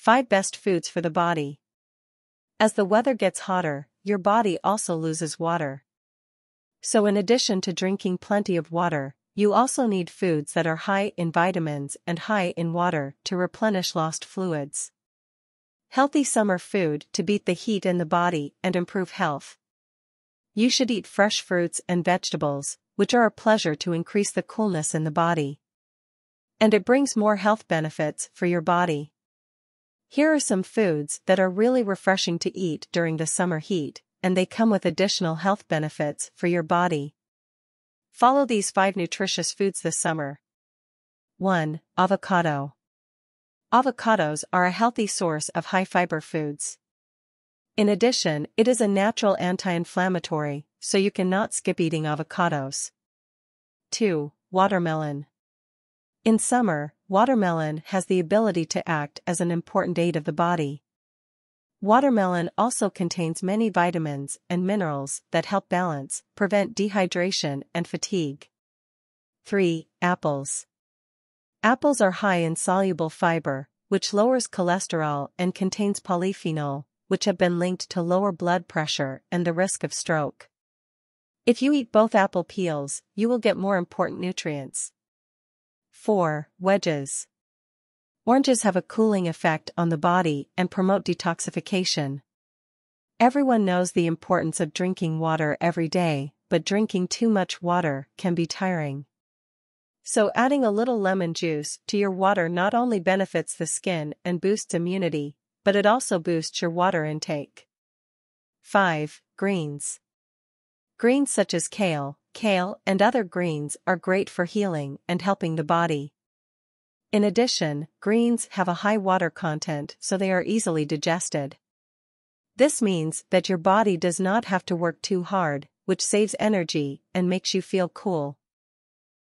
5 Best Foods for the Body. As the weather gets hotter, your body also loses water. So in addition to drinking plenty of water, you also need foods that are high in vitamins and high in water to replenish lost fluids. Healthy summer food to beat the heat in the body and improve health. You should eat fresh fruits and vegetables, which are a pleasure to increase the coolness in the body. And it brings more health benefits for your body. Here are some foods that are really refreshing to eat during the summer heat, and they come with additional health benefits for your body. Follow these 5 nutritious foods this summer. 1. Avocado. Avocados are a healthy source of high-fiber foods. In addition, it is a natural anti-inflammatory, so you cannot skip eating avocados. 2. Watermelon. In summer, watermelon has the ability to act as an important aid of the body. Watermelon also contains many vitamins and minerals that help balance, prevent dehydration and fatigue. 3. Apples. Apples are high in soluble fiber, which lowers cholesterol and contains polyphenol, which have been linked to lower blood pressure and the risk of stroke. If you eat both apple peels, you will get more important nutrients. 4. Wedges. Oranges have a cooling effect on the body and promote detoxification. Everyone knows the importance of drinking water every day, but drinking too much water can be tiring. So adding a little lemon juice to your water not only benefits the skin and boosts immunity, but it also boosts your water intake. 5. Greens. Greens such as kale, and other greens are great for healing and helping the body. In addition, greens have a high water content, so they are easily digested. This means that your body does not have to work too hard, which saves energy and makes you feel cool.